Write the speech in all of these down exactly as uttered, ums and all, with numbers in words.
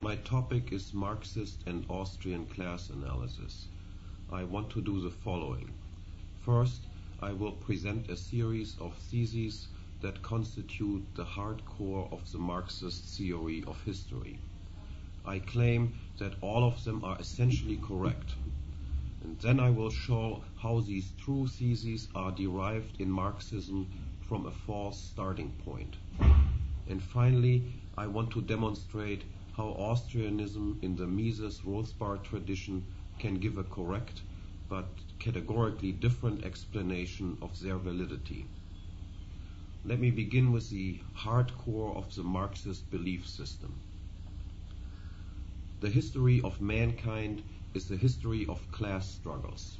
My topic is Marxist and Austrian class analysis. I want to do the following. First, I will present a series of theses that constitute the hardcore of the Marxist theory of history. I claim that all of them are essentially correct. And then I will show how these true theses are derived in Marxism from a false starting point. And finally, I want to demonstrate how Austrianism in the Mises-Rothbard tradition can give a correct but categorically different explanation of their validity. Let me begin with the hardcore of the Marxist belief system. The history of mankind is the history of class struggles.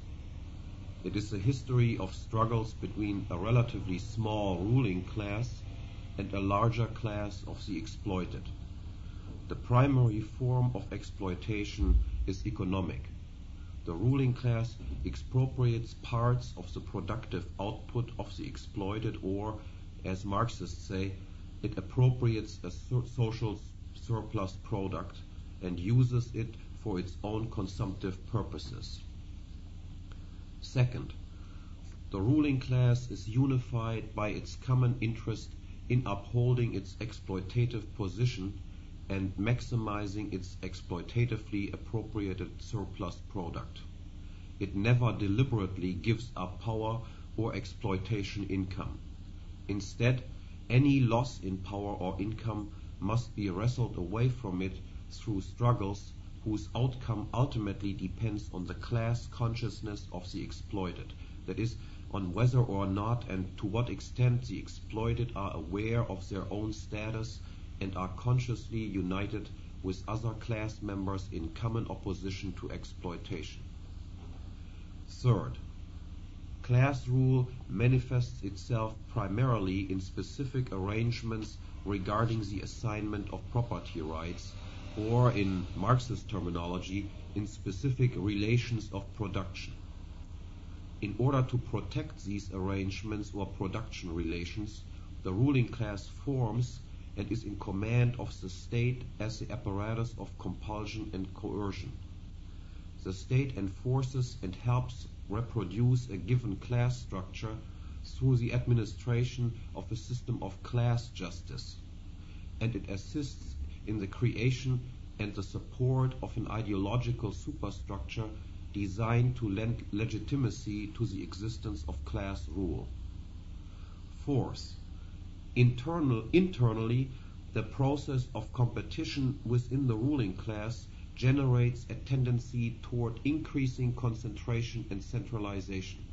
It is the history of struggles between a relatively small ruling class and a larger class of the exploited. The primary form of exploitation is economic. The ruling class expropriates parts of the productive output of the exploited, or, as Marxists say, it appropriates a social surplus product and uses it for its own consumptive purposes. Second, the ruling class is unified by its common interest in upholding its exploitative position and maximizing its exploitatively appropriated surplus product. It never deliberately gives up power or exploitation income. Instead, any loss in power or income must be wrestled away from it through struggles whose outcome ultimately depends on the class consciousness of the exploited, that is, on whether or not and to what extent the exploited are aware of their own status and are consciously united with other class members in common opposition to exploitation. Third, class rule manifests itself primarily in specific arrangements regarding the assignment of property rights, or in Marxist terminology, in specific relations of production. In order to protect these arrangements or production relations, the ruling class forms and is in command of the state as the apparatus of compulsion and coercion. The state enforces and helps reproduce a given class structure through the administration of a system of class justice, and it assists in the creation and the support of an ideological superstructure designed to lend legitimacy to the existence of class rule. Fourth, Internal, internally, the process of competition within the ruling class generates a tendency toward increasing concentration and centralization.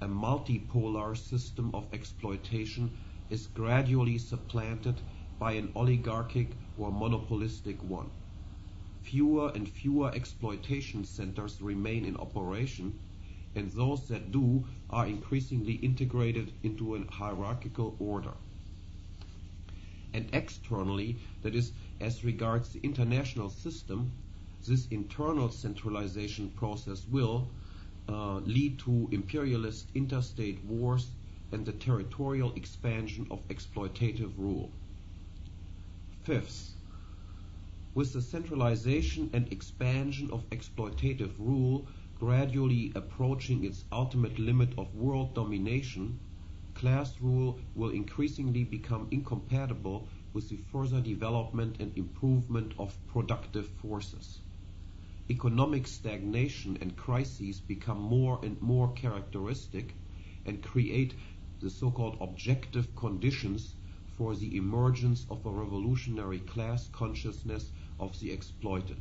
A multipolar system of exploitation is gradually supplanted by an oligarchic or monopolistic one. Fewer and fewer exploitation centers remain in operation, and those that do are increasingly integrated into a hierarchical order. And externally, that is, as regards the international system, this internal centralization process will uh, lead to imperialist interstate wars and the territorial expansion of exploitative rule. Fifth, with the centralization and expansion of exploitative rule gradually approaching its ultimate limit of world domination, class rule will increasingly become incompatible with the further development and improvement of productive forces. Economic stagnation and crises become more and more characteristic and create the so-called objective conditions for the emergence of a revolutionary class consciousness of the exploited.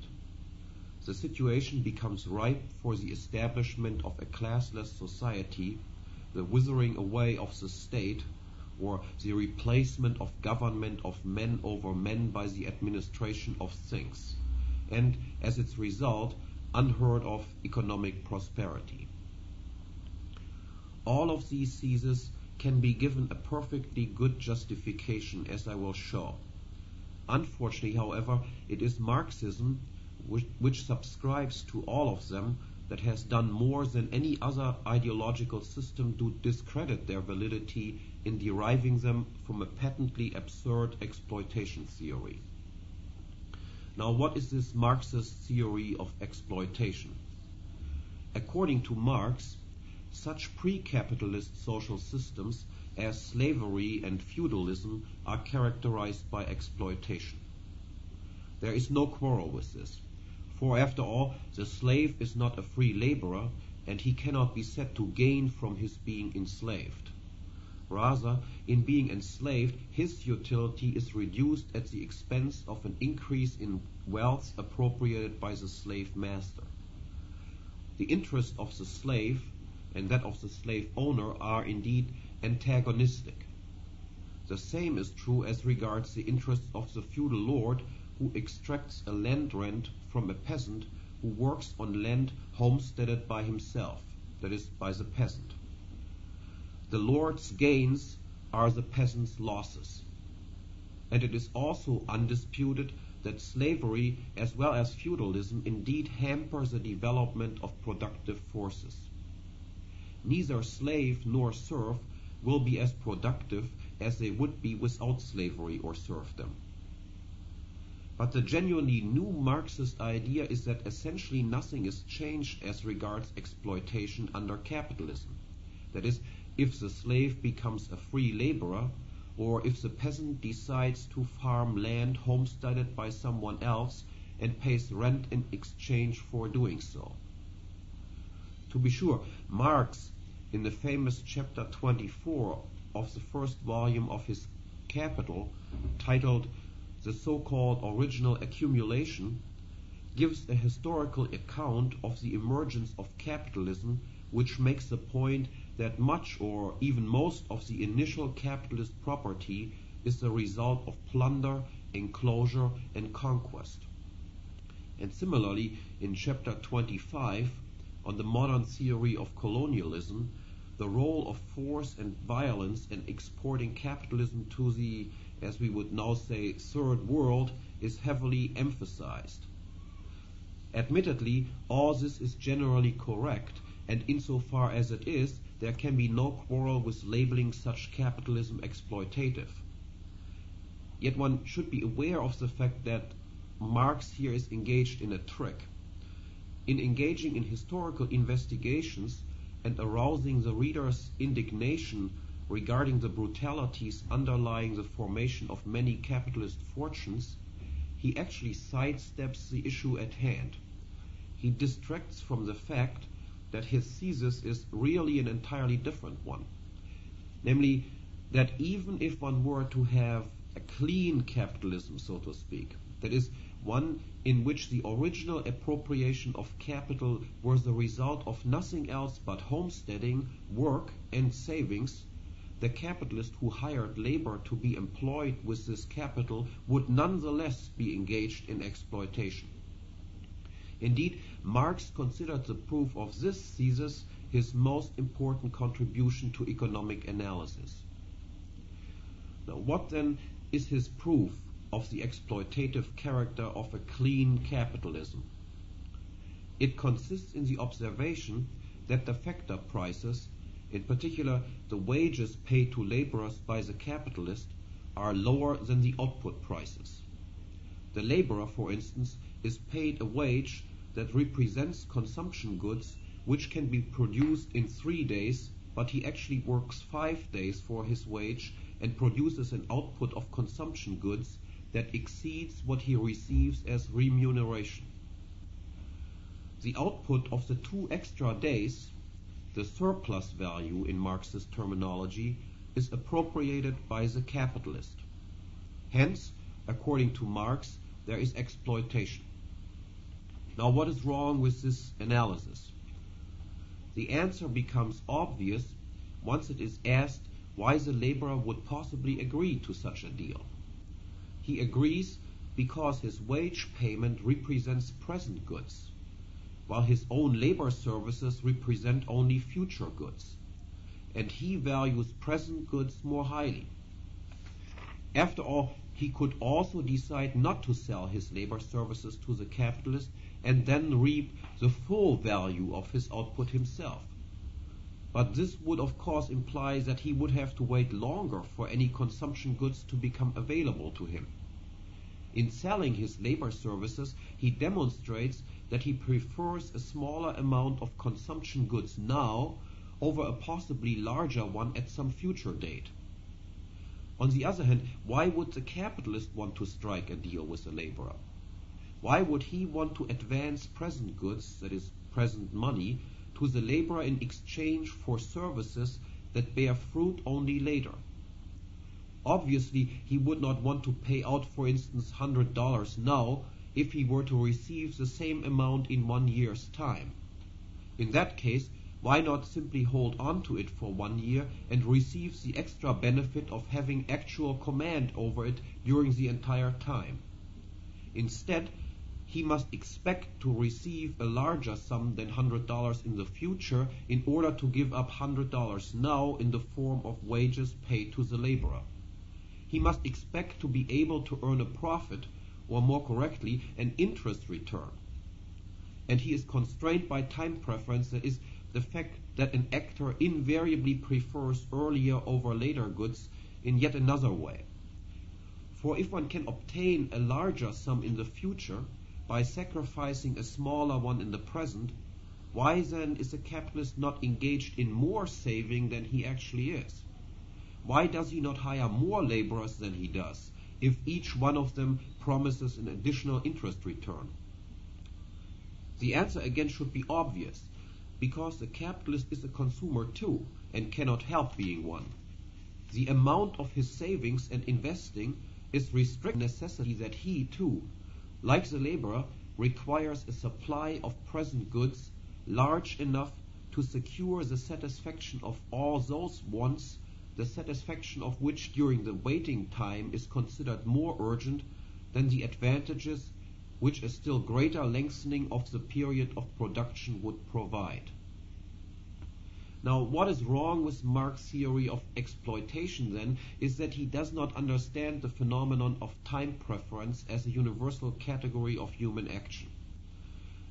The situation becomes ripe for the establishment of a classless society, the withering away of the state, or the replacement of government of men over men by the administration of things, and, as its result, unheard of economic prosperity. All of these theses can be given a perfectly good justification, as I will show. Unfortunately, however, it is Marxism Which, which subscribes to all of them that has done more than any other ideological system to discredit their validity in deriving them from a patently absurd exploitation theory. Now, what is this Marxist theory of exploitation? According to Marx, such pre-capitalist social systems as slavery and feudalism are characterized by exploitation. There is no quarrel with this, for after all, the slave is not a free laborer, and he cannot be said to gain from his being enslaved. Rather, in being enslaved, his utility is reduced at the expense of an increase in wealth appropriated by the slave master. The interests of the slave and that of the slave owner are indeed antagonistic. The same is true as regards the interests of the feudal lord, who extracts a land rent from a peasant who works on land homesteaded by himself, that is, by the peasant. The lord's gains are the peasant's losses. And it is also undisputed that slavery as well as feudalism indeed hamper the development of productive forces. Neither slave nor serf will be as productive as they would be without slavery or serfdom. But the genuinely new Marxist idea is that essentially nothing is changed as regards exploitation under capitalism. That is, if the slave becomes a free laborer, or if the peasant decides to farm land homesteaded by someone else and pays rent in exchange for doing so. To be sure, Marx, in the famous chapter twenty-four of the first volume of his Capital, titled The So-Called Original Accumulation, gives a historical account of the emergence of capitalism, which makes the point that much or even most of the initial capitalist property is the result of plunder, enclosure, and conquest. And similarly, in chapter twenty-five, on the modern theory of colonialism, the role of force and violence in exporting capitalism to the, as we would now say, third world is heavily emphasized. Admittedly, all this is generally correct, and insofar as it is, there can be no quarrel with labeling such capitalism exploitative. Yet one should be aware of the fact that Marx here is engaged in a trick. In engaging in historical investigations and arousing the reader's indignation regarding the brutalities underlying the formation of many capitalist fortunes, he actually sidesteps the issue at hand. He distracts from the fact that his thesis is really an entirely different one. Namely, that even if one were to have a clean capitalism, so to speak, that is, one in which the original appropriation of capital was the result of nothing else but homesteading, work, and savings, the capitalist who hired labor to be employed with this capital would nonetheless be engaged in exploitation. Indeed, Marx considered the proof of this thesis his most important contribution to economic analysis. Now, what then is his proof of the exploitative character of a clean capitalism? It consists in the observation that the factor prices, in particular the wages paid to laborers by the capitalist, are lower than the output prices. The laborer, for instance, is paid a wage that represents consumption goods which can be produced in three days, but he actually works five days for his wage and produces an output of consumption goods that exceeds what he receives as remuneration. The output of the two extra days, the surplus value in Marxist terminology, is appropriated by the capitalist. Hence, according to Marx, there is exploitation. Now, what is wrong with this analysis? The answer becomes obvious once it is asked why the laborer would possibly agree to such a deal. He agrees because his wage payment represents present goods, while his own labor services represent only future goods, and he values present goods more highly. After all, he could also decide not to sell his labor services to the capitalist and then reap the full value of his output himself. But this would of course imply that he would have to wait longer for any consumption goods to become available to him. In selling his labor services, he demonstrates that he prefers a smaller amount of consumption goods now over a possibly larger one at some future date. On the other hand, why would the capitalist want to strike a deal with the laborer? Why would he want to advance present goods, that is, present money, to the laborer in exchange for services that bear fruit only later? Obviously, he would not want to pay out, for instance, one hundred dollars now if he were to receive the same amount in one year's time. In that case, why not simply hold on to it for one year and receive the extra benefit of having actual command over it during the entire time? Instead, he must expect to receive a larger sum than one hundred dollars in the future in order to give up one hundred dollars now in the form of wages paid to the laborer. He must expect to be able to earn a profit, or more correctly, an interest return. And he is constrained by time preference, that is, the fact that an actor invariably prefers earlier over later goods in yet another way. For if one can obtain a larger sum in the future by sacrificing a smaller one in the present, why then is the capitalist not engaged in more saving than he actually is? Why does he not hire more laborers than he does, if each one of them promises an additional interest return? The answer again should be obvious. Because the capitalist is a consumer too, and cannot help being one. The amount of his savings and investing is restricted by the necessity that he too, like the laborer, requires a supply of present goods large enough to secure the satisfaction of all those wants, the satisfaction of which during the waiting time is considered more urgent than the advantages which a still greater lengthening of the period of production would provide. Now, what is wrong with Marx's theory of exploitation, then, is that he does not understand the phenomenon of time preference as a universal category of human action.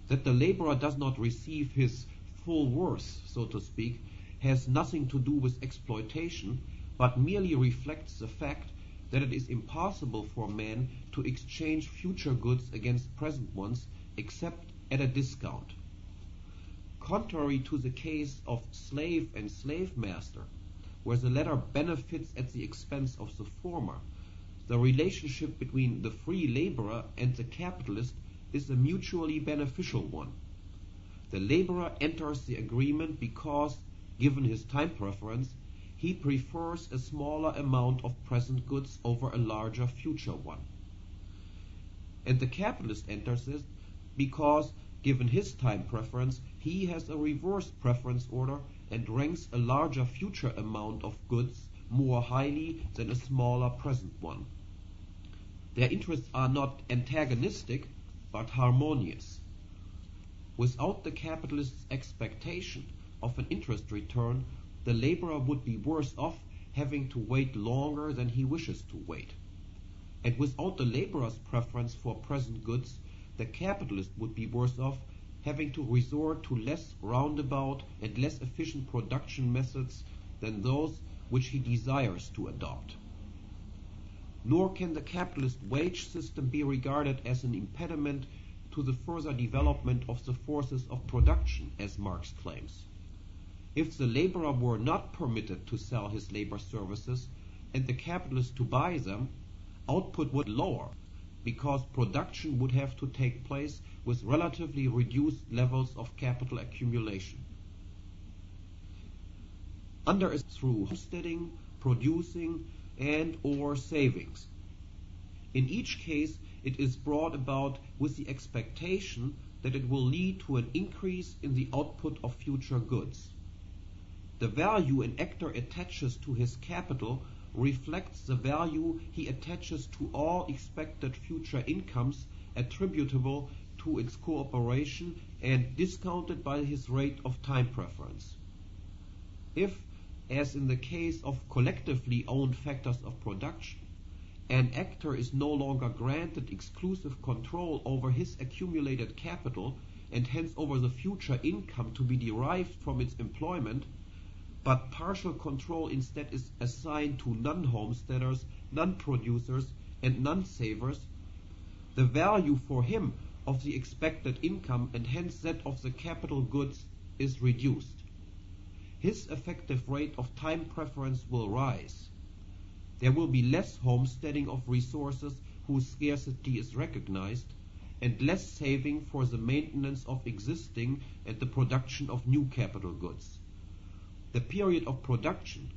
That the laborer does not receive his full worth, so to speak, has nothing to do with exploitation, but merely reflects the fact that it is impossible for man to exchange future goods against present ones except at a discount. Contrary to the case of slave and slave master, where the latter benefits at the expense of the former, the relationship between the free laborer and the capitalist is a mutually beneficial one. The laborer enters the agreement because, given his time preference, he prefers a smaller amount of present goods over a larger future one. And the capitalist enters this because, given his time preference, he has a reverse preference order and ranks a larger future amount of goods more highly than a smaller present one. Their interests are not antagonistic, but harmonious. Without the capitalist's expectation of an interest return, the laborer would be worse off having to wait longer than he wishes to wait. And without the laborer's preference for present goods, the capitalist would be worse off having to resort to less roundabout and less efficient production methods than those which he desires to adopt. Nor can the capitalist wage system be regarded as an impediment to the further development of the forces of production, as Marx claims. If the laborer were not permitted to sell his labor services and the capitalist to buy them, output would be lower because production would have to take place with relatively reduced levels of capital accumulation. Under is through homesteading, producing, and or savings. In each case, it is brought about with the expectation that it will lead to an increase in the output of future goods. The value an actor attaches to his capital reflects the value he attaches to all expected future incomes attributable to its cooperation and discounted by his rate of time preference. If, as in the case of collectively owned factors of production, an actor is no longer granted exclusive control over his accumulated capital and hence over the future income to be derived from its employment, but partial control instead is assigned to non-homesteaders, non-producers, and non-savers, the value for him of the expected income and hence that of the capital goods is reduced. His effective rate of time preference will rise. There will be less homesteading of resources whose scarcity is recognized, and less saving for the maintenance of existing and the production of new capital goods. The period of production,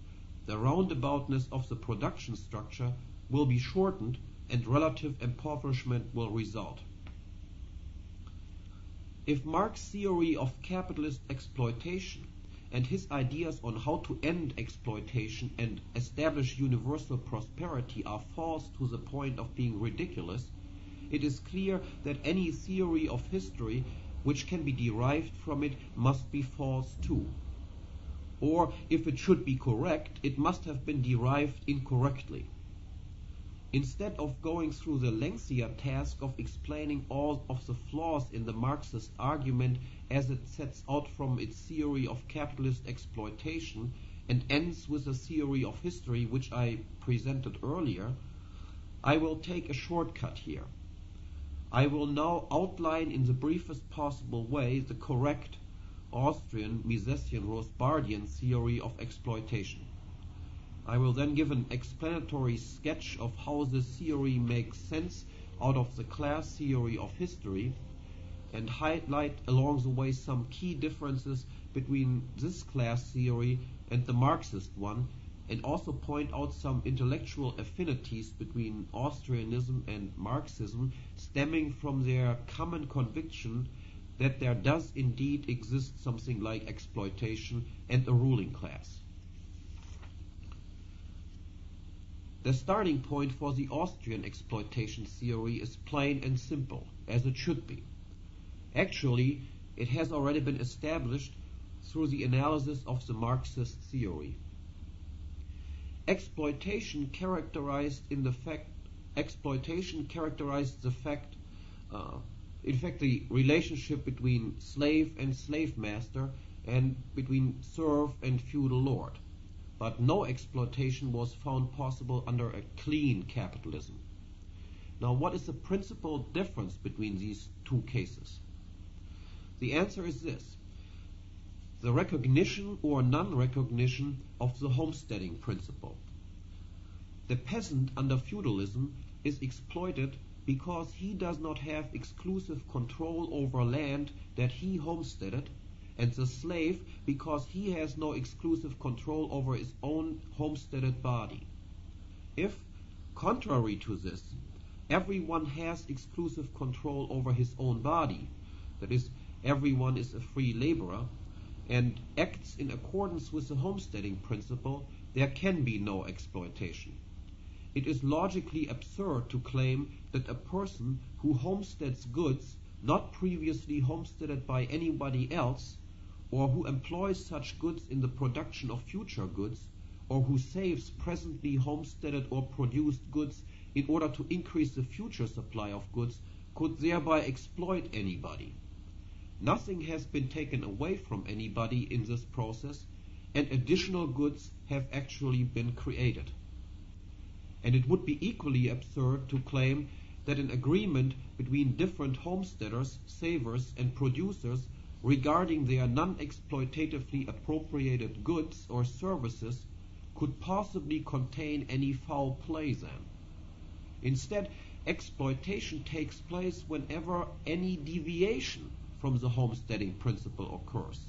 the roundaboutness of the production structure, will be shortened and relative impoverishment will result. If Marx's theory of capitalist exploitation and his ideas on how to end exploitation and establish universal prosperity are false to the point of being ridiculous, it is clear that any theory of history which can be derived from it must be false too. Or, if it should be correct, it must have been derived incorrectly. Instead of going through the lengthier task of explaining all of the flaws in the Marxist argument as it sets out from its theory of capitalist exploitation and ends with the theory of history which I presented earlier, I will take a shortcut here. I will now outline in the briefest possible way the correct Austrian Misesian-Rothbardian theory of exploitation. I will then give an explanatory sketch of how this theory makes sense out of the class theory of history and highlight along the way some key differences between this class theory and the Marxist one, and also point out some intellectual affinities between Austrianism and Marxism stemming from their common conviction that there does indeed exist something like exploitation and a ruling class. The starting point for the Austrian exploitation theory is plain and simple, as it should be. Actually, it has already been established through the analysis of the Marxist theory. Exploitation characterized in the fact, exploitation characterized the fact, uh, in fact, the relationship between slave and slave master and between serf and feudal lord. But no exploitation was found possible under a clean capitalism. Now, what is the principal difference between these two cases? The answer is this: the recognition or non-recognition of the homesteading principle. The peasant under feudalism is exploited because he does not have exclusive control over land that he homesteaded, and the slave because he has no exclusive control over his own homesteaded body. If, contrary to this, everyone has exclusive control over his own body, that is, everyone is a free laborer, and acts in accordance with the homesteading principle, there can be no exploitation. It is logically absurd to claim that a person who homesteads goods not previously homesteaded by anybody else, or who employs such goods in the production of future goods, or who saves presently homesteaded or produced goods in order to increase the future supply of goods, could thereby exploit anybody. Nothing has been taken away from anybody in this process, and additional goods have actually been created. And it would be equally absurd to claim that an agreement between different homesteaders, savers, and producers regarding their non-exploitatively appropriated goods or services could possibly contain any foul play then. Instead, exploitation takes place whenever any deviation from the homesteading principle occurs.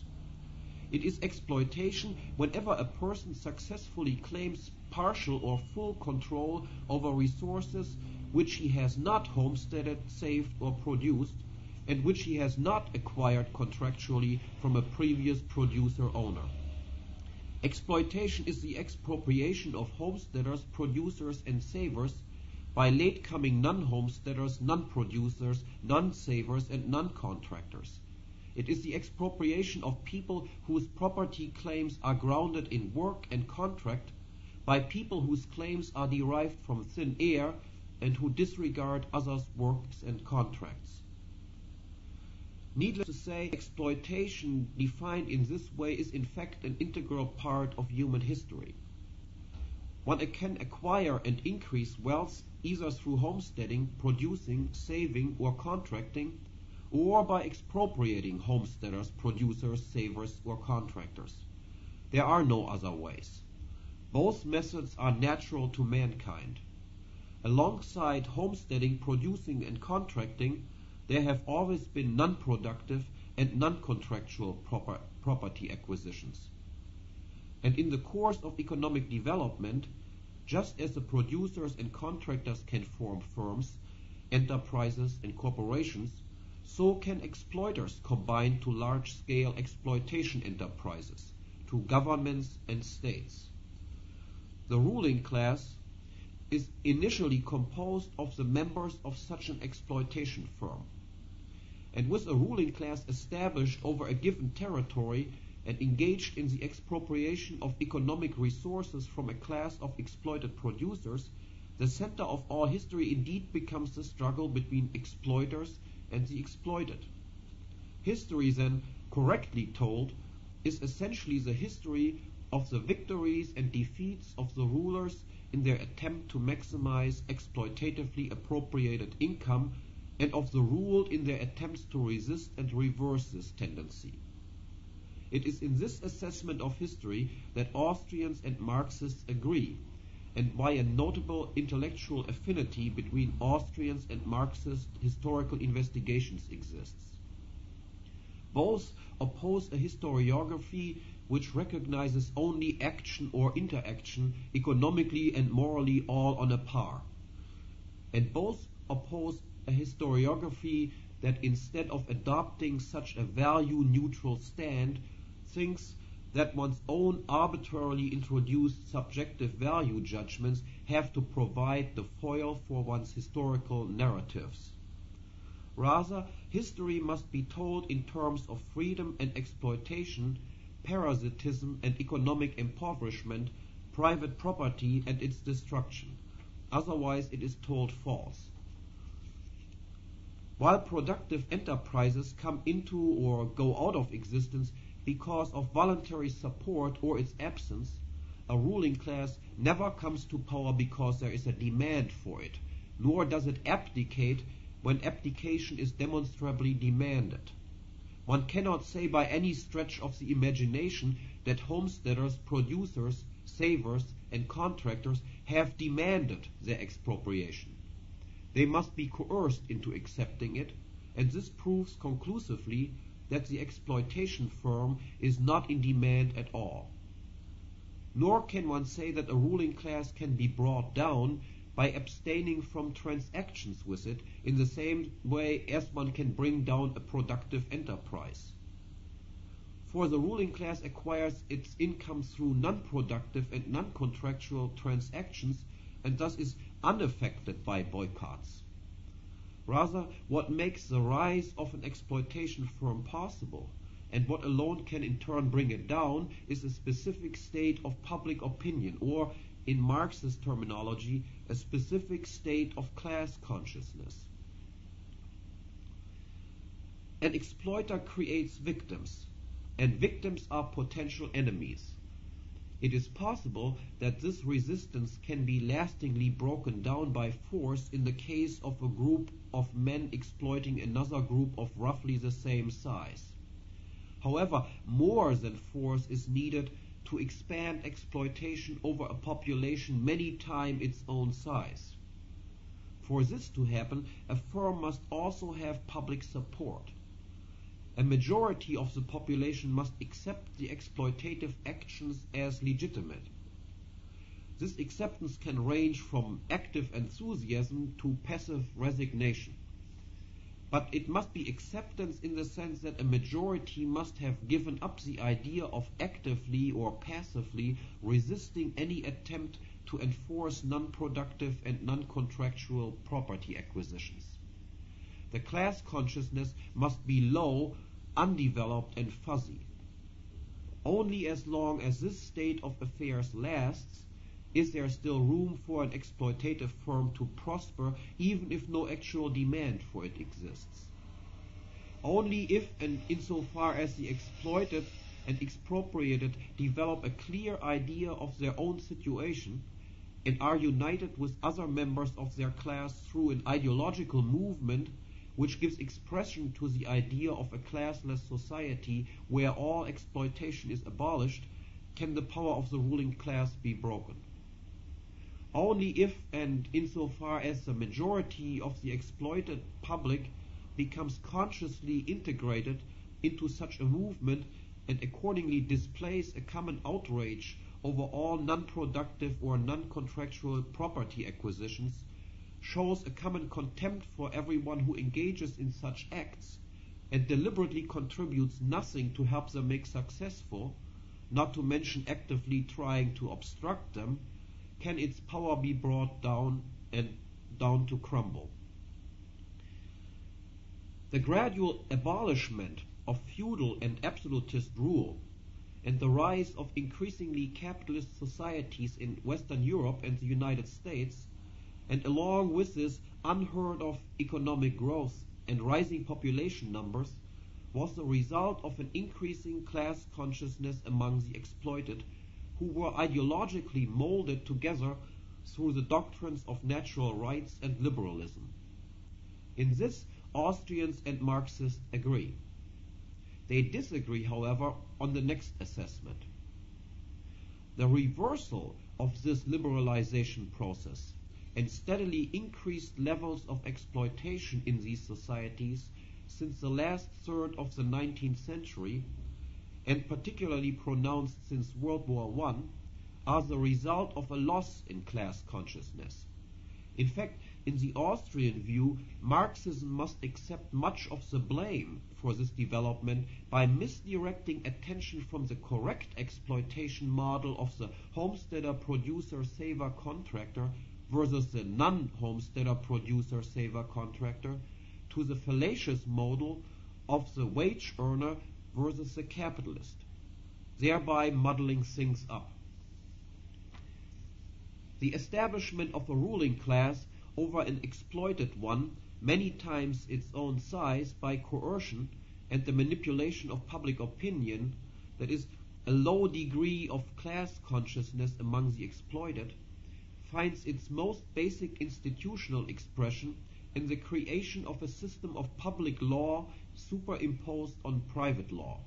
It is exploitation whenever a person successfully claims partial or full control over resources which he has not homesteaded, saved, or produced, and which he has not acquired contractually from a previous producer-owner. Exploitation is the expropriation of homesteaders, producers, and savers by late-coming non-homesteaders, non-producers, non-savers, and non-contractors. It is the expropriation of people whose property claims are grounded in work and contract by people whose claims are derived from thin air and who disregard others' works and contracts. Needless to say, exploitation defined in this way is in fact an integral part of human history. One can acquire and increase wealth either through homesteading, producing, saving, or contracting, or by expropriating homesteaders, producers, savers, or contractors. There are no other ways. Both methods are natural to mankind. Alongside homesteading, producing, and contracting, there have always been non-productive and non-contractual proper property acquisitions. And in the course of economic development, just as the producers and contractors can form firms, enterprises, and corporations, so can exploiters combine to large-scale exploitation enterprises, to governments and states. The ruling class is initially composed of the members of such an exploitation firm. And with a ruling class established over a given territory and engaged in the expropriation of economic resources from a class of exploited producers, the center of all history indeed becomes the struggle between exploiters and the exploited. History then, correctly told, is essentially the history of the victories and defeats of the rulers in their attempt to maximize exploitatively appropriated income, and of the ruled in their attempts to resist and reverse this tendency. It is in this assessment of history that Austrians and Marxists agree, and why a notable intellectual affinity between Austrians and Marxist historical investigations exists. Both oppose a historiography which recognizes only action or interaction, economically and morally all on a par. And both oppose a historiography that, instead of adopting such a value-neutral stand, thinks that one's own arbitrarily introduced subjective value judgments have to provide the foil for one's historical narratives. Rather, history must be told in terms of freedom and exploitation, parasitism and economic impoverishment, private property and its destruction. Otherwise, it is told false. While productive enterprises come into or go out of existence because of voluntary support or its absence, a ruling class never comes to power because there is a demand for it, nor does it abdicate when abdication is demonstrably demanded. One cannot say by any stretch of the imagination that homesteaders, producers, savers, and contractors have demanded their expropriation. They must be coerced into accepting it, and this proves conclusively that the exploitation firm is not in demand at all. Nor can one say that a ruling class can be brought down by abstaining from transactions with it in the same way as one can bring down a productive enterprise. For the ruling class acquires its income through non-productive and non-contractual transactions, and thus is unaffected by boycotts. Rather, what makes the rise of an exploitation firm possible, and what alone can in turn bring it down, is a specific state of public opinion, or, in Marxist terminology, a specific state of class consciousness. An exploiter creates victims, and victims are potential enemies. It is possible that this resistance can be lastingly broken down by force in the case of a group of men exploiting another group of roughly the same size. However, more than force is needed to expand exploitation over a population many times its own size. For this to happen, a firm must also have public support. A majority of the population must accept the exploitative actions as legitimate. This acceptance can range from active enthusiasm to passive resignation. But it must be acceptance in the sense that a majority must have given up the idea of actively or passively resisting any attempt to enforce non-productive and non-contractual property acquisitions. The class consciousness must be low, undeveloped, and fuzzy. Only as long as this state of affairs lasts is there still room for an exploitative firm to prosper, even if no actual demand for it exists. Only if and insofar as the exploited and expropriated develop a clear idea of their own situation, and are united with other members of their class through an ideological movement which gives expression to the idea of a classless society where all exploitation is abolished, can the power of the ruling class be broken. Only if and insofar as the majority of the exploited public becomes consciously integrated into such a movement and accordingly displays a common outrage over all non-productive or non-contractual property acquisitions, shows a common contempt for everyone who engages in such acts and deliberately contributes nothing to help them make successful, not to mention actively trying to obstruct them, can its power be brought down and down to crumble. The gradual abolishment of feudal and absolutist rule and the rise of increasingly capitalist societies in Western Europe and the United States, and along with this unheard of economic growth and rising population numbers, was the result of an increasing class consciousness among the exploited, who were ideologically molded together through the doctrines of natural rights and liberalism. In this, Austrians and Marxists agree. They disagree, however, on the next assessment. The reversal of this liberalization process and steadily increased levels of exploitation in these societies since the last third of the nineteenth century, and particularly pronounced since World War One, are the result of a loss in class consciousness. In fact, in the Austrian view, Marxism must accept much of the blame for this development by misdirecting attention from the correct exploitation model of the homesteader, producer, saver, contractor versus the non-homesteader, producer, saver, contractor to the fallacious model of the wage earner versus the capitalist, thereby muddling things up. The establishment of a ruling class over an exploited one, many times its own size, by coercion and the manipulation of public opinion, that is, a low degree of class consciousness among the exploited, finds its most basic institutional expression in the creation of a system of public law superimposed on private law.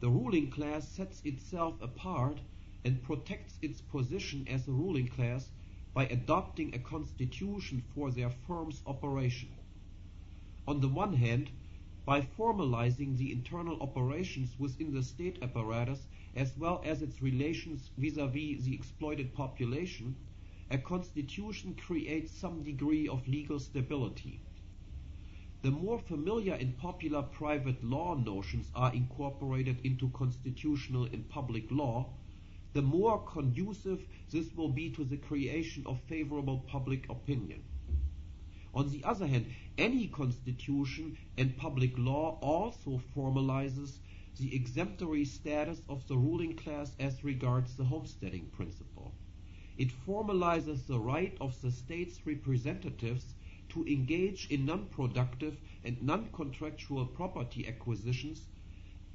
The ruling class sets itself apart and protects its position as a ruling class by adopting a constitution for their firm's operation. On the one hand, by formalizing the internal operations within the state apparatus as well as its relations vis-à-vis the exploited population, a constitution creates some degree of legal stability. The more familiar and popular private law notions are incorporated into constitutional and public law, the more conducive this will be to the creation of favorable public opinion. On the other hand, any constitution and public law also formalizes the exemplary status of the ruling class as regards the homesteading principle. It formalizes the right of the state's representatives to engage in non-productive and non-contractual property acquisitions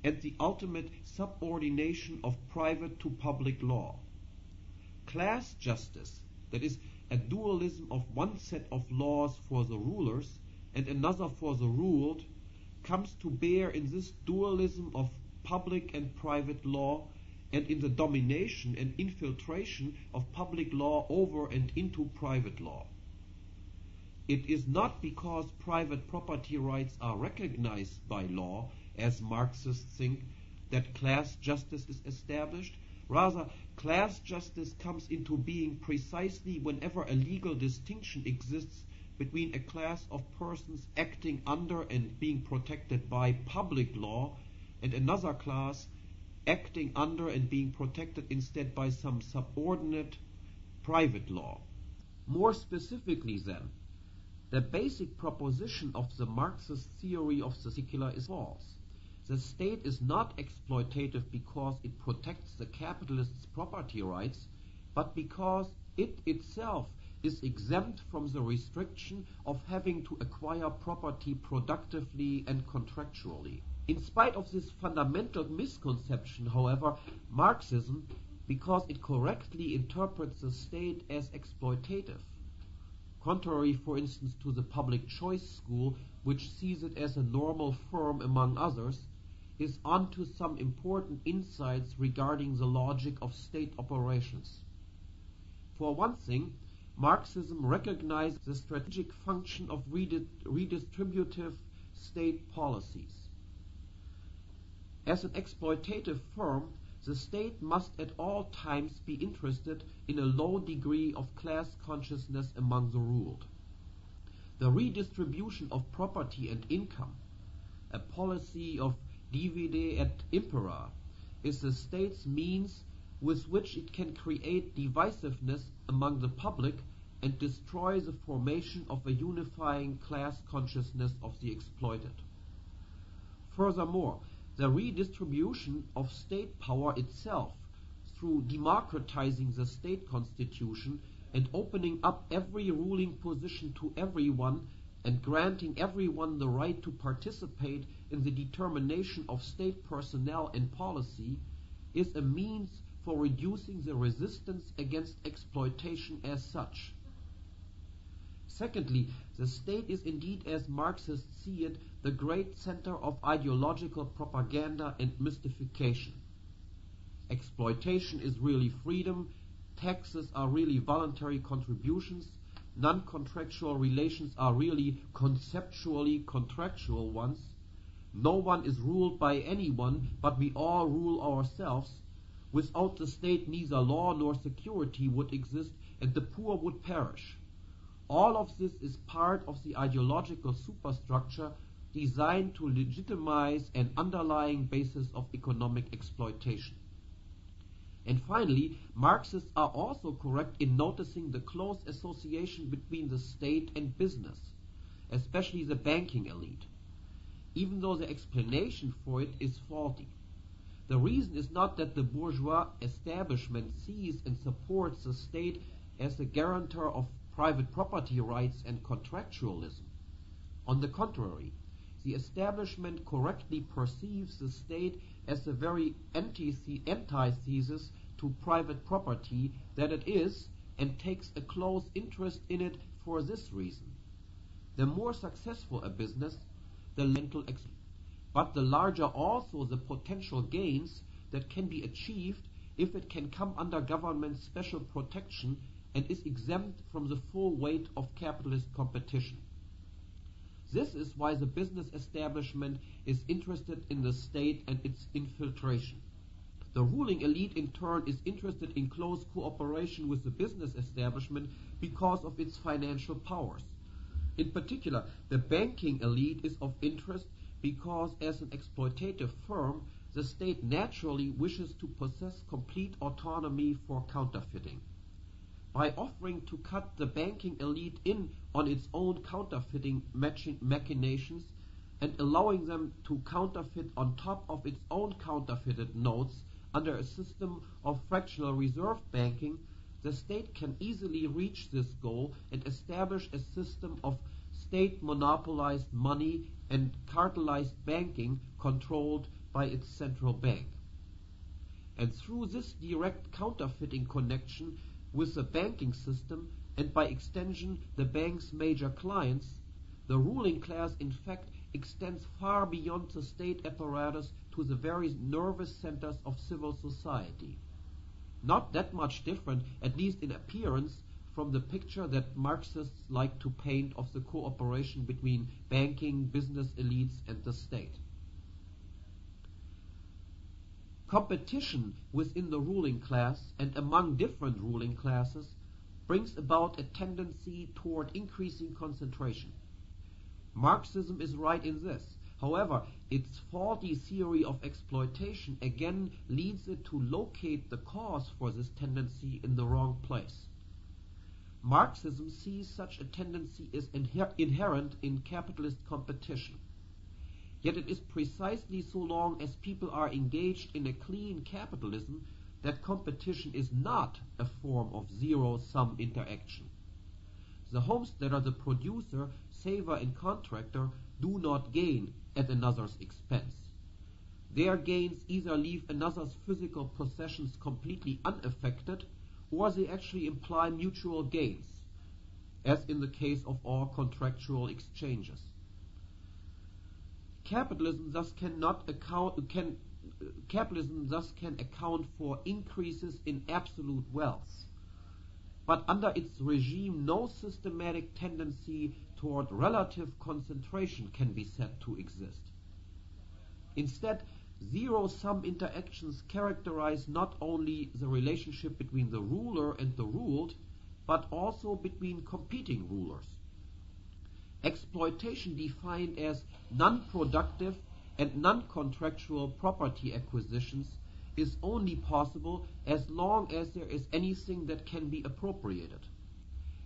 and the ultimate subordination of private to public law. Class justice, that is, a dualism of one set of laws for the rulers and another for the ruled, comes to bear in this dualism of public and private law and in the domination and infiltration of public law over and into private law. It is not because private property rights are recognized by law, as Marxists think, that class justice is established. Rather, class justice comes into being precisely whenever a legal distinction exists between a class of persons acting under and being protected by public law and another class acting under and being protected instead by some subordinate private law. More specifically then, the basic proposition of the Marxist theory of the secular is false. The state is not exploitative because it protects the capitalist's property rights, but because it itself is exempt from the restriction of having to acquire property productively and contractually. In spite of this fundamental misconception, however, Marxism, because it correctly interprets the state as exploitative, contrary, for instance, to the public choice school, which sees it as a normal firm among others, is onto some important insights regarding the logic of state operations. For one thing, Marxism recognized the strategic function of redistributive state policies. As an exploitative firm, the state must at all times be interested in a low degree of class consciousness among the ruled. The redistribution of property and income, a policy of divide et impera, is the state's means with which it can create divisiveness among the public and destroy the formation of a unifying class consciousness of the exploited. Furthermore, the redistribution of state power itself, through democratizing the state constitution and opening up every ruling position to everyone and granting everyone the right to participate in the determination of state personnel and policy, is a means for reducing the resistance against exploitation as such. Secondly, the state is indeed, as Marxists see it, the great center of ideological propaganda and mystification. Exploitation is really freedom, taxes are really voluntary contributions, non-contractual relations are really conceptually contractual ones, no one is ruled by anyone, but we all rule ourselves. Without the state, neither law nor security would exist, and the poor would perish. All of this is part of the ideological superstructure designed to legitimize an underlying basis of economic exploitation. And finally, Marxists are also correct in noticing the close association between the state and business, especially the banking elite, even though the explanation for it is faulty. The reason is not that the bourgeois establishment sees and supports the state as a guarantor of private property rights and contractualism. On the contrary, the establishment correctly perceives the state as the very antithesis to private property that it is, and takes a close interest in it for this reason. The more successful a business, the mental ex- but the larger also the potential gains that can be achieved if it can come under government special protection and is exempt from the full weight of capitalist competition. This is why the business establishment is interested in the state and its infiltration. The ruling elite, in turn, is interested in close cooperation with the business establishment because of its financial powers. In particular, the banking elite is of interest because, as an exploitative firm, the state naturally wishes to possess complete autonomy for counterfeiting. By offering to cut the banking elite in on its own counterfeiting machinations and allowing them to counterfeit on top of its own counterfeited notes under a system of fractional reserve banking, the state can easily reach this goal and establish a system of state-monopolized money and cartelized banking controlled by its central bank. And through this direct counterfeiting connection with the banking system, and by extension the bank's major clients, the ruling class in fact extends far beyond the state apparatus to the very nervous centers of civil society. Not that much different, at least in appearance, from the picture that Marxists like to paint of the cooperation between banking, business elites, and the state. Competition within the ruling class and among different ruling classes brings about a tendency toward increasing concentration. Marxism is right in this. However, its faulty theory of exploitation again leads it to locate the cause for this tendency in the wrong place. Marxism sees such a tendency as inher- inherent in capitalist competition. Yet it is precisely so long as people are engaged in a clean capitalism that competition is not a form of zero-sum interaction. The homesteader, the producer, saver and contractor do not gain at another's expense. Their gains either leave another's physical possessions completely unaffected, or they actually imply mutual gains, as in the case of all contractual exchanges. Capitalism thus cannot account, can, capitalism thus can account for increases in absolute wealth, but under its regime no systematic tendency toward relative concentration can be said to exist. Instead, zero-sum interactions characterize not only the relationship between the ruler and the ruled, but also between competing rulers. Exploitation defined as non-productive and non-contractual property acquisitions is only possible as long as there is anything that can be appropriated.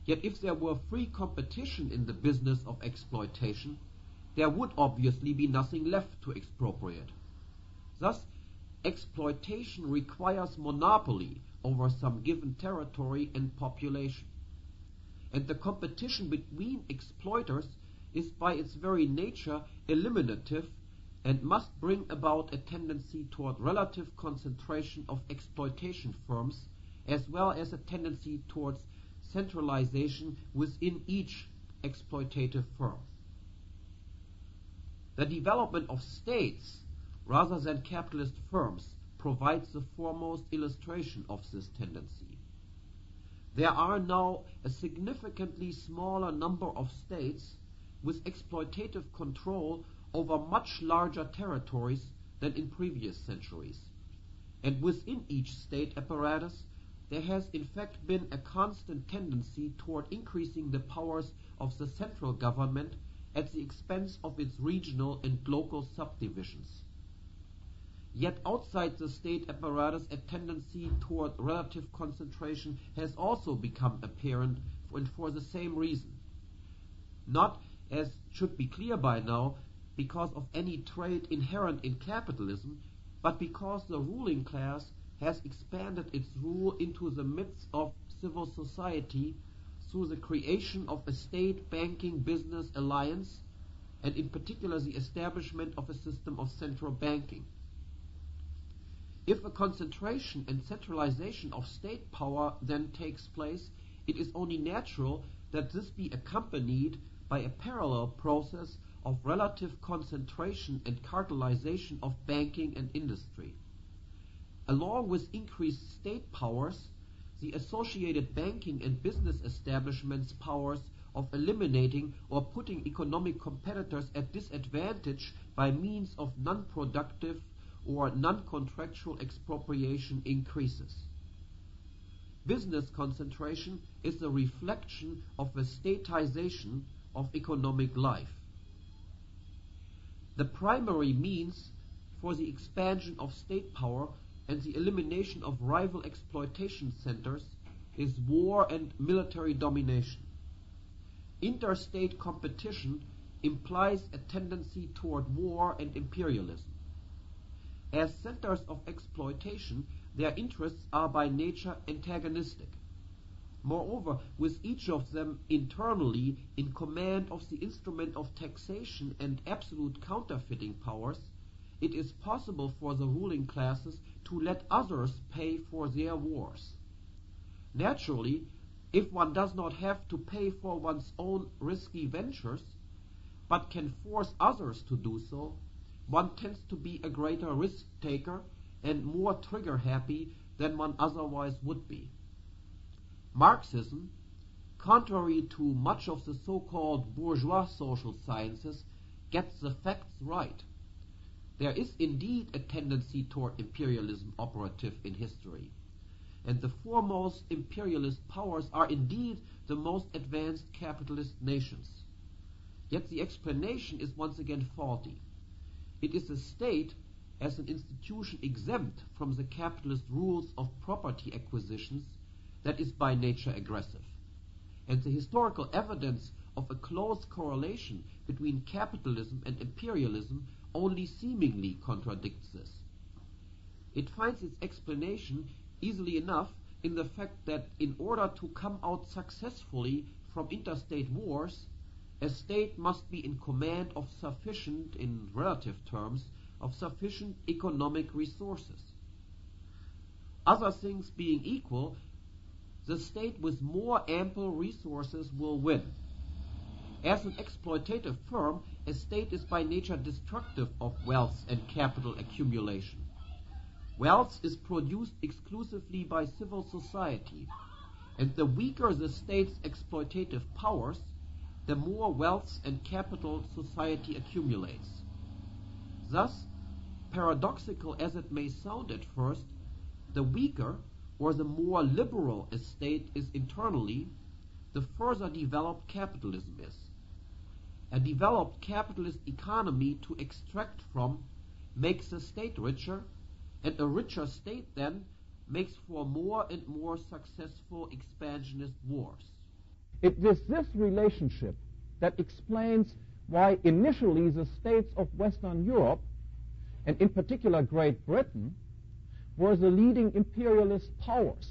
Yet if there were free competition in the business of exploitation, there would obviously be nothing left to expropriate. Thus, exploitation requires monopoly over some given territory and population. And the competition between exploiters is by its very nature eliminative and must bring about a tendency toward relative concentration of exploitation firms, as well as a tendency towards centralization within each exploitative firm. The development of states rather than capitalist firms provides the foremost illustration of this tendency. There are now a significantly smaller number of states with exploitative control over much larger territories than in previous centuries. And within each state apparatus, there has in fact been a constant tendency toward increasing the powers of the central government at the expense of its regional and local subdivisions. Yet outside the state apparatus, a tendency toward relative concentration has also become apparent, and for the same reason. Not, as should be clear by now, because of any trait inherent in capitalism, but because the ruling class has expanded its rule into the midst of civil society through the creation of a state banking business alliance, and in particular the establishment of a system of central banking. If a concentration and centralization of state power then takes place, it is only natural that this be accompanied by a parallel process of relative concentration and cartelization of banking and industry. Along with increased state powers, the associated banking and business establishments' powers of eliminating or putting economic competitors at disadvantage by means of non-productive or non-contractual expropriation increases. Business concentration is a reflection of the statization of economic life. The primary means for the expansion of state power and the elimination of rival exploitation centers is war and military domination. Interstate competition implies a tendency toward war and imperialism. As centers of exploitation, their interests are by nature antagonistic. Moreover, with each of them internally in command of the instrument of taxation and absolute counterfeiting powers, it is possible for the ruling classes to let others pay for their wars. Naturally, if one does not have to pay for one's own risky ventures, but can force others to do so, one tends to be a greater risk-taker and more trigger-happy than one otherwise would be. Marxism, contrary to much of the so-called bourgeois social sciences, gets the facts right. There is indeed a tendency toward imperialism operative in history, and the foremost imperialist powers are indeed the most advanced capitalist nations. Yet the explanation is once again faulty. It is the state, as an institution exempt from the capitalist rules of property acquisitions, that is by nature aggressive. And the historical evidence of a close correlation between capitalism and imperialism only seemingly contradicts this. It finds its explanation easily enough in the fact that in order to come out successfully from interstate wars, a state must be in command of sufficient, in relative terms, of sufficient economic resources. Other things being equal, the state with more ample resources will win. As an exploitative firm, a state is by nature destructive of wealth and capital accumulation. Wealth is produced exclusively by civil society, and the weaker the state's exploitative powers, the more wealth and capital society accumulates. Thus, paradoxical as it may sound at first, the weaker or the more liberal a state is internally, the further developed capitalism is. A developed capitalist economy to extract from makes the state richer, and a richer state then makes for more and more successful expansionist wars. It is this relationship that explains why initially the states of Western Europe, and in particular Great Britain, were the leading imperialist powers,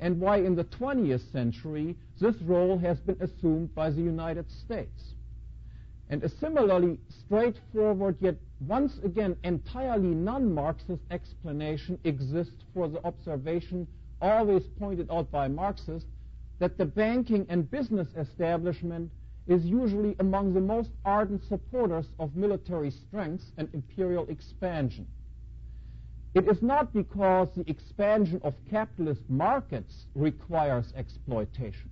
and why in the twentieth century this role has been assumed by the United States. And a similarly straightforward yet once again entirely non-Marxist explanation exists for the observation always pointed out by Marxists that the banking and business establishment is usually among the most ardent supporters of military strength and imperial expansion. It is not because the expansion of capitalist markets requires exploitation,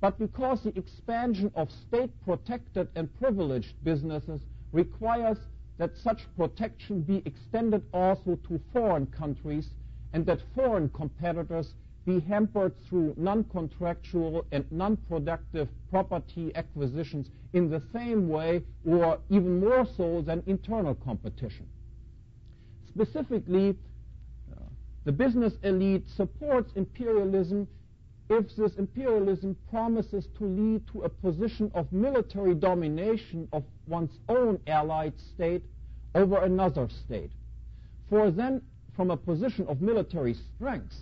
but because the expansion of state-protected and privileged businesses requires that such protection be extended also to foreign countries and that foreign competitors be hampered through non-contractual and non-productive property acquisitions in the same way or even more so than internal competition. Specifically, uh, the business elite supports imperialism if this imperialism promises to lead to a position of military domination of one's own allied state over another state. For then, from a position of military strength,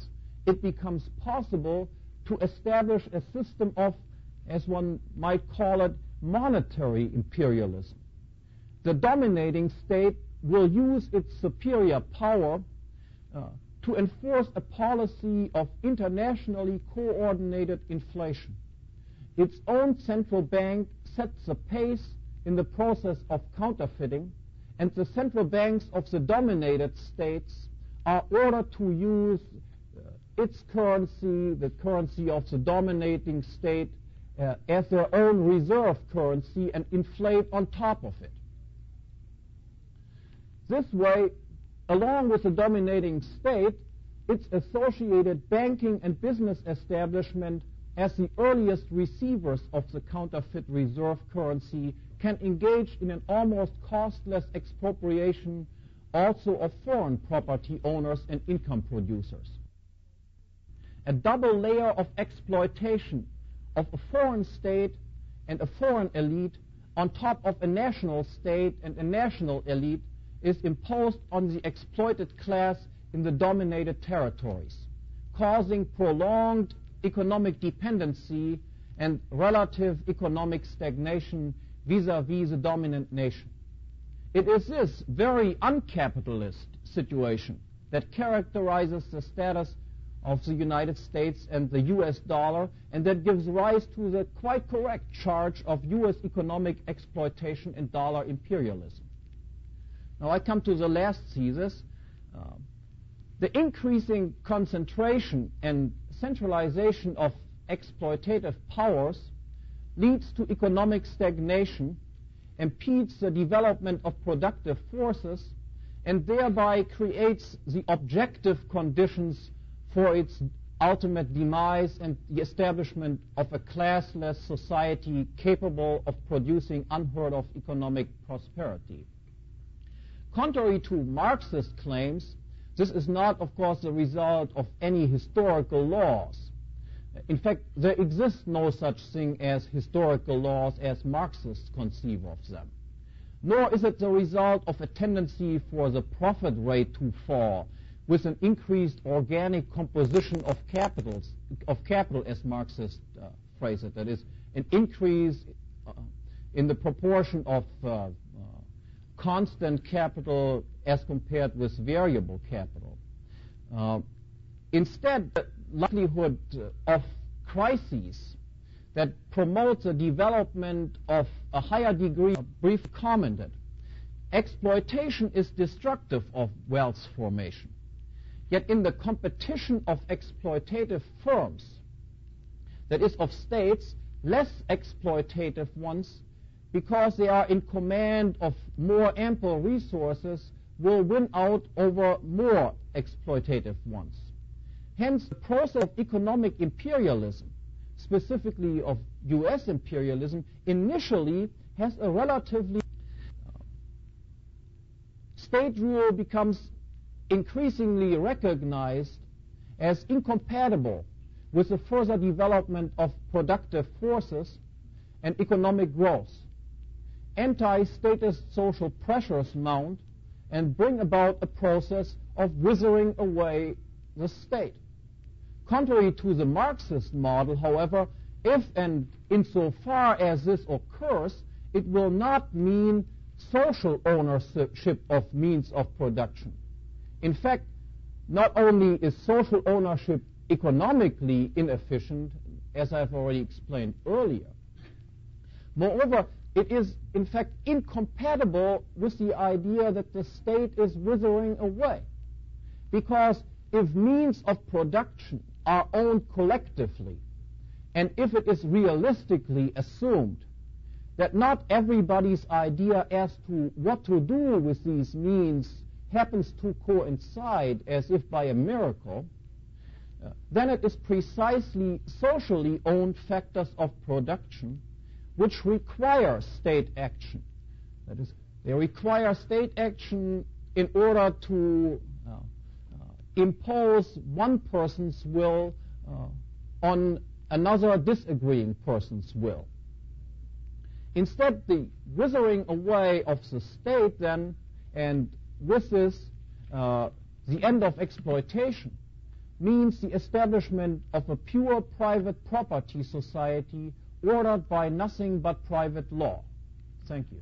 it becomes possible to establish a system of, as one might call it, monetary imperialism. The dominating state will use its superior power uh, to enforce a policy of internationally coordinated inflation. Its own central bank sets the pace in the process of counterfeiting, and the central banks of the dominated states are ordered to use uh, its currency, the currency of the dominating state, uh, as their own reserve currency and inflate on top of it. This way, along with the dominating state, its associated banking and business establishment as the earliest receivers of the counterfeit reserve currency can engage in an almost costless expropriation also of foreign property owners and income producers. A double layer of exploitation of a foreign state and a foreign elite on top of a national state and a national elite is imposed on the exploited class in the dominated territories, causing prolonged economic dependency and relative economic stagnation vis-à-vis the dominant nation. It is this very uncapitalist situation that characterizes the status of the United States and the U S dollar, and that gives rise to the quite correct charge of U S economic exploitation and dollar imperialism. Now I come to the last thesis. Uh, the increasing concentration and centralization of exploitative powers leads to economic stagnation, impedes the development of productive forces, and thereby creates the objective conditions for its ultimate demise and the establishment of a classless society capable of producing unheard of economic prosperity. Contrary to Marxist claims, this is not, of course, the result of any historical laws. In fact, there exists no such thing as historical laws as Marxists conceive of them. Nor is it the result of a tendency for the profit rate to fall with an increased organic composition of, capitals, of capital, as Marxists uh, phrase it. That is, an increase uh, in the proportion of uh, constant capital as compared with variable capital. Uh, instead, the likelihood of crises that promotes a development of a higher degree of brief commented. Exploitation is destructive of wealth formation. Yet in the competition of exploitative firms, that is of states, less exploitative ones, because they are in command of more ample resources, will win out over more exploitative ones. Hence, the process of economic imperialism, specifically of U S imperialism, initially has a relatively... State rule becomes increasingly recognized as incompatible with the further development of productive forces and economic growth. Anti-statist social pressures mount and bring about a process of withering away the state. Contrary to the Marxist model, however, if and insofar as this occurs, it will not mean social ownership of means of production. In fact, not only is social ownership economically inefficient, as I've already explained earlier, moreover, it is in fact incompatible with the idea that the state is withering away. Because if means of production are owned collectively, and if it is realistically assumed that not everybody's idea as to what to do with these means happens to coincide as if by a miracle, uh, then it is precisely socially owned factors of production which require state action. That is, they require state action in order to uh, uh, impose one person's will uh, on another disagreeing person's will. Instead, the withering away of the state then, and with this, uh, the end of exploitation, means the establishment of a pure private property society ordered by nothing but private law. Thank you.